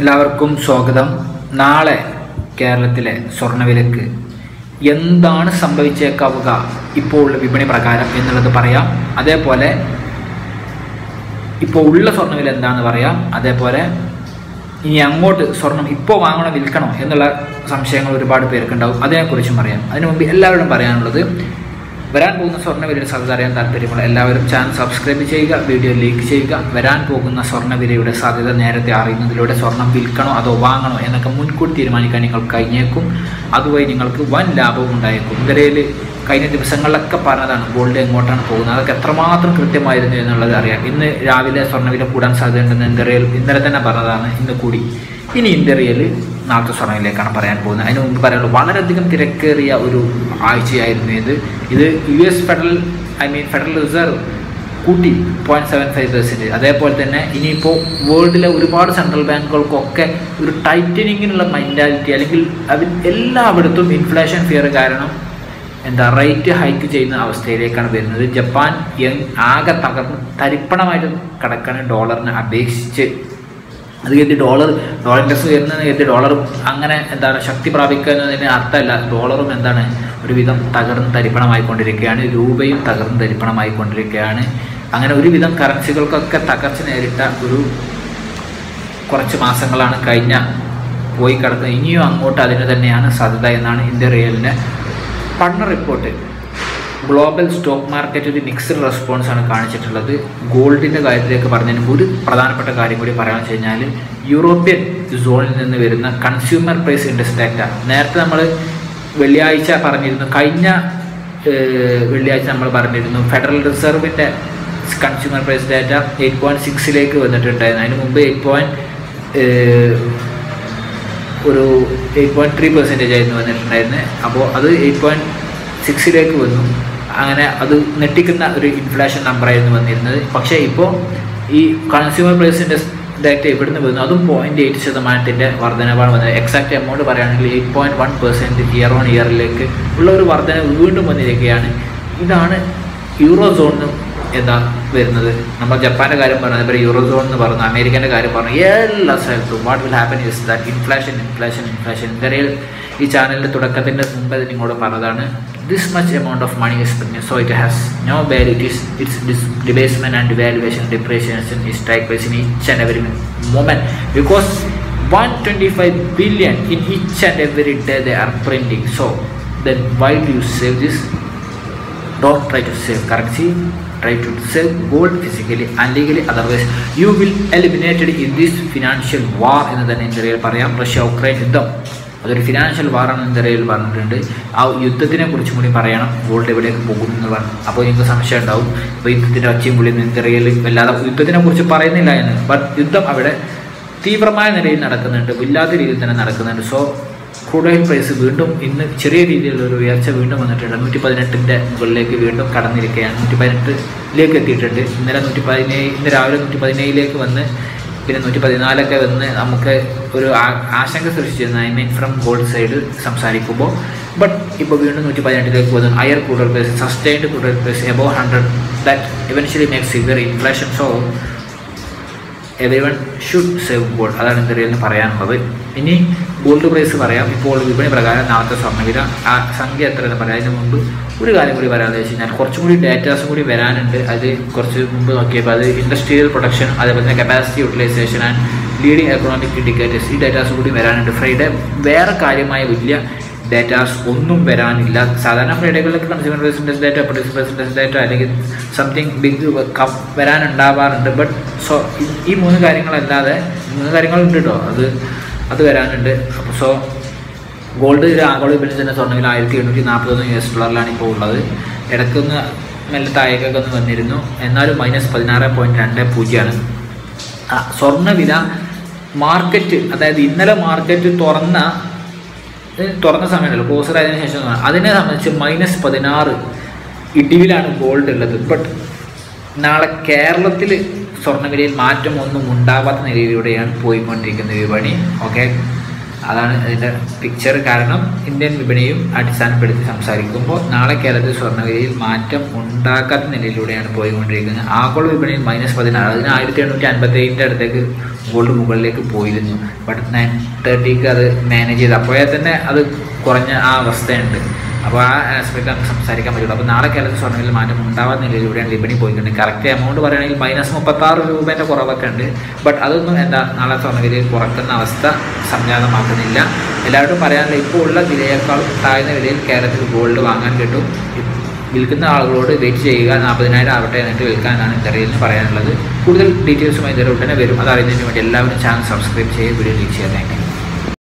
എല്ലാവർക്കും സ്വാഗതം. നാളെ കേരളത്തിലെ സ്വർണ്ണവിലക്ക് എന്താണ് സംഭവിച്ചേക്കാവുക ഇപ്പോൾ ഉള്ള വിപണി പ്രകാരം എന്നുള്ളത് പറയാം. അതേപോലെ ഇപ്പോൾ ഉള്ള സ്വർണ്ണവില എന്താണെന്ന് പറയാം. അതേപോലെ ഇനി അങ്ങോട്ട് സ്വർണം ഇപ്പോൾ വാങ്ങണം വിൽക്കണം എന്നുള്ള സംശയങ്ങൾ ഒരുപാട് പേർക്കുണ്ടാവും, അതിനെക്കുറിച്ചും പറയാം. അതിനു മുമ്പ് എല്ലാവരോടും പറയാനുള്ളത്, വരാൻ പോകുന്ന സ്വർണ്ണവിലയുടെ സാധ്യത അറിയാൻ താല്പര്യമുള്ള എല്ലാവരും ചാനൽ സബ്സ്ക്രൈബ് ചെയ്യുക, വീഡിയോ ലൈക്ക് ചെയ്യുക. വരാൻ പോകുന്ന സ്വർണ്ണവിലയുടെ സാധ്യത നേരത്തെ അറിയുന്നതിലൂടെ സ്വർണം വിൽക്കണോ അതോ വാങ്ങണോ എന്നൊക്കെ മുൻകൂട്ടി തീരുമാനിക്കാൻ നിങ്ങൾ കഴിഞ്ഞേക്കും. അതുവഴി നിങ്ങൾക്ക് വൻ ലാഭവും ഉണ്ടായേക്കും. ഇവരയിൽ കഴിഞ്ഞ ദിവസങ്ങളിലൊക്കെ പറഞ്ഞതാണ് ഗോൾഡ് എങ്ങോട്ടാണ് പോകുന്നത്, അതൊക്കെ എത്രമാത്രം കൃത്യമായിരുന്നു എന്നുള്ളത് അറിയാം. ഇന്ന് രാവിലെ സ്വർണ്ണവില കൂടാൻ സാധ്യതയുണ്ടെന്ന് ഇന്ത്യയിൽ ഇന്നലെ തന്നെ പറഞ്ഞതാണ്, ഇന്ന് കൂടി. ഇനി ഇന്ത്യയിൽ നാളത്തെ സ്വർണ്ണവിലേക്കാണ് പറയാൻ പോകുന്നത്. അതിന് മുമ്പ് പറയാനുള്ളത്, വളരെയധികം തിരക്കേറിയ ഒരു ആഴ്ചയായിരുന്നു ഇത്. ഫെഡറൽ റിസർവ് കൂട്ടി 0.75%. അതേപോലെ തന്നെ ഇനിയിപ്പോൾ വേൾഡിലെ ഒരുപാട് സെൻട്രൽ ബാങ്കുകൾക്കൊക്കെ ഒരു ടൈറ്റനിങ്ങിനുള്ള മൈൻഡാലിറ്റി, അല്ലെങ്കിൽ അതിൽ എല്ലായിടത്തും ഇൻഫ്ലേഷൻ ഫിയർ കാരണം റേറ്റ് ഹൈക്ക് ചെയ്യുന്ന അവസ്ഥയിലേക്കാണ് വരുന്നത്. ജപ്പാൻ യെൻ ആകെ തകർന്ന് തരിപ്പണമായിട്ട് കിടക്കാണ് ഡോളറിനെ അപേക്ഷിച്ച്. അത് കരുതി ഡോളർ ഇൻഡെക്സ് ഉയരുന്നതെന്ന് കരുതി ഡോളർ അങ്ങനെ ശക്തി പ്രാപിക്കുക എന്നതിന് അർത്ഥമല്ല. ഡോളറും ഒരുവിധം തകർന്ന് തരിപ്പണമായിക്കൊണ്ടിരിക്കുകയാണ്, രൂപയും തകർന്ന് തരിപ്പണമായിക്കൊണ്ടിരിക്കുകയാണ്. അങ്ങനെ ഒരുവിധം കറൻസികൾക്കൊക്കെ തകർച്ച നേരിട്ട ഒരു കുറച്ച് മാസങ്ങളാണ് കഴിഞ്ഞ പോയി കിടക്കുന്നത്. ഇനിയും അങ്ങോട്ട് അതിന് തന്നെയാണ് സാധ്യത എന്നാണ് ഇന്ത്യ റിയലിൻ്റെ പഠന റിപ്പോർട്ട്. ഗ്ലോബൽ സ്റ്റോക്ക് മാർക്കറ്റ് ഒരു മിക്സഡ് റെസ്പോൺസാണ് കാണിച്ചിട്ടുള്ളത്. ഗോൾഡിൻ്റെ കാര്യത്തിലേക്ക് പറഞ്ഞതിന് ഒരു പ്രധാനപ്പെട്ട കാര്യം കൂടി പറയാമെന്ന് വെച്ച് കഴിഞ്ഞാൽ, യൂറോപ്യൻ സോണിൽ നിന്ന് വരുന്ന കൺസ്യൂമർ പ്രൈസ് ഇൻഡെക്സ് ഡാറ്റ നേരത്തെ നമ്മൾ വെള്ളിയാഴ്ച പറഞ്ഞിരുന്നു. കഴിഞ്ഞ വെള്ളിയാഴ്ച നമ്മൾ പറഞ്ഞിരുന്നു ഫെഡറൽ റിസർവിൻ്റെ കൺസ്യൂമർ പ്രൈസ് ഡാറ്റ 8.6 വന്നിട്ടുണ്ടായിരുന്നു. അതിന് മുമ്പ് 8.3% ആയിരുന്നു വന്നിട്ടുണ്ടായിരുന്നത്. അപ്പോൾ അത് 8.6 വന്നു. അങ്ങനെ അത് നെട്ടിക്കുന്ന ഒരു ഇൻഫ്ലേഷൻ നമ്പറായിരുന്നു വന്നിരുന്നത്. പക്ഷേ ഇപ്പോൾ ഈ കൺസ്യൂമർ പ്രൈസിൻ്റെ ഡാറ്റ ഇവിടുന്ന് വരുന്നു, അതും 0.8% വർധനവാണ് വന്നത്. എക്സാക്റ്റ് എമൗണ്ട് പറയുകയാണെങ്കിൽ 8.1% ഇയർ ഓൺ ഇയറിലേക്ക് ഉള്ള ഒരു വർധന വീണ്ടും വന്നിരിക്കുകയാണ്. ഇതാണ് യൂറോസോണിനും വരുന്നത്. നമ്മൾ ജപ്പാൻ്റെ കാര്യം പറഞ്ഞു, അതേപോലെ യൂറോസോൺ എന്ന് പറഞ്ഞു, അമേരിക്കൻ്റെ കാര്യം പറഞ്ഞു, എല്ലാ സ്ഥലത്തും what will happen is that inflation. ഇന്ത്യയിൽ ഈ ചാനലിൻ്റെ തുടക്കത്തിൻ്റെ മുമ്പ് നിങ്ങളോട് പറഞ്ഞതാണ്, this much amount of money is print, so it has no value, it's debasement and valuation depreciation is take place in each and every moment because 125 billion in each and every day they are printing. So then why do you save this? Don't try to save currency, try to sell gold physically and legally, otherwise you will eliminated in this financial war എന്ന് തന്നെ ഇന്ത്യയിൽ പറയാം. Russia Ukraine യുദ്ധം അതൊരു financial വാറാണ് ഇന്ത്യയിൽ പറഞ്ഞിട്ടുണ്ട്. ആ യുദ്ധത്തിനെ കുറിച്ചും കൂടി പറയണം, ഗോൾഡ് എവിടേക്ക് പോകും എന്ന് പറഞ്ഞു. അപ്പോൾ നിങ്ങൾക്ക് സംശയം ഉണ്ടാവും, ഇപ്പോൾ യുദ്ധത്തിൻ്റെ ഒച്ചയും പുള്ളിയും ഇന്ത്യയിൽ വല്ലാതെ യുദ്ധത്തിനെ കുറിച്ച് പറയുന്നില്ല എന്ന്. ബട്ട് യുദ്ധം അവിടെ തീവ്രമായ നിലയിൽ നടക്കുന്നുണ്ട്, ഇല്ലാത്ത രീതിയിൽ തന്നെ നടക്കുന്നുണ്ട്. സോ ക്രൂഡ് ഓയിൽ പ്രൈസ് വീണ്ടും ഇന്ന് ചെറിയ രീതിയിലുള്ളൊരു ഉയർച്ച വീണ്ടും വന്നിട്ടുണ്ട്. 118 മുകളിലേക്ക് വീണ്ടും കടന്നിരിക്കുകയാണ്, 118 എത്തിയിട്ടുണ്ട്. ഇന്നലെ 117, ഇന്ന് രാവിലെ 117 വന്ന് പിന്നെ 114 വന്ന് നമുക്ക് ഒരു ആശങ്ക സൃഷ്ടിച്ചിരുന്നു. I mean from gold side സംസാരിക്കുമ്പോൾ. ബട്ട് ഇപ്പോൾ വീണ്ടും 118 വന്നു. Higher crude oil price, sustained crude oil price above 100 that eventually makes severe inflation. So everyone should save gold. അതാണ് ഇന്ത്യയിൽ പറയാനുള്ളത്. ഇനി ഗോൾഡ് പ്രൈസ് പറയാം. ഇപ്പോൾ വിപണി പ്രകാരം നാളത്തെ സ്വർണ്ണവില ആ സംഖ്യ എത്ര എന്ന് പറയാം. അതിന് മുമ്പ് ഒരു കാര്യം കൂടി പറയാമെന്ന് വെച്ച് കഴിഞ്ഞാൽ, കുറച്ചും കൂടി ഡാറ്റാസും കൂടി വരാനുണ്ട്. അത് കുറച്ച് മുമ്പ് നോക്കിയപ്പോൾ അത് ഇൻഡസ്ട്രിയൽ പ്രൊഡക്ഷൻ, അതേപോലെ തന്നെ capacity utilisation and leading economic indicators, ഈ ഡാറ്റാസ് കൂടി വരാനുണ്ട്. ഫ്രൈഡേ വേറെ കാര്യമായ വലിയ ഡാറ്റാസ് ഒന്നും വരാനില്ല. സാധാരണ ഫ്രൈഡേകളിലൊക്കെ consumer price data, producer price data, അല്ലെങ്കിൽ സംതിങ് ബിഗ് വരാനുണ്ടാവാറുണ്ട്. ബട്ട് സോ ഈ മൂന്ന് കാര്യങ്ങളല്ലാതെ മൂന്ന് കാര്യങ്ങളുണ്ട് കേട്ടോ, അത് വരാനുണ്ട്. സോ ഗോൾഡ് ആഗോള വിപണിയിൽ തന്നെ സ്വർണ്ണവില $1,841 ഇപ്പോൾ ഉള്ളത്. ഇടയ്ക്കൊന്ന് നല്ല താഴേക്കൊക്കെ ഒന്ന് വന്നിരുന്നു, എന്നാലും -16.20 സ്വർണ്ണവില. മാർക്കറ്റ്, അതായത് ഇന്നലെ മാർക്കറ്റ് തുറന്ന സമയമല്ലോ, ക്ലോസറായതിനു ശേഷം അതിനെ സംബന്ധിച്ച് -16 ഇടിവിലാണ് ഗോൾഡ് ഉള്ളത്. ബട്ട് നാളെ കേരളത്തിൽ സ്വർണ്ണവിലയിൽ മാറ്റം ഒന്നും ഉണ്ടാവാത്ത നിലയിലൂടെയാണ് പോയിക്കൊണ്ടിരിക്കുന്നത് വിപണി. Okay, picture Karanam, Indian Vibanium at San Pedro Samsarikumbo, Nala Kerala Sornavi, Matam, Undakat, Nililude and Poyundrigan, Apollo Vibanin minus for the Narada, I returned to the Gold Mughal Lake Poison, but 9:30 manages Apoyatana, other Korana Avastend. Aspect of Samsarika, Nara Kalasson, Matamunda, and Libani Poyun character, amount of an minus Mopatar, who went over our country, but other than the Nalason village, Poratan Avasta, Samyana Matanilla, Elato Paran, Lipola, Vilaya, Thailand, Vilay, Karath, Gold, Wangan, Getu, Vilkana, Road, Vichaga, Napanai, Avatar, and Vilkana, and the Rail Paran. Put the details to my route and a very other in the 11 chance subscribe.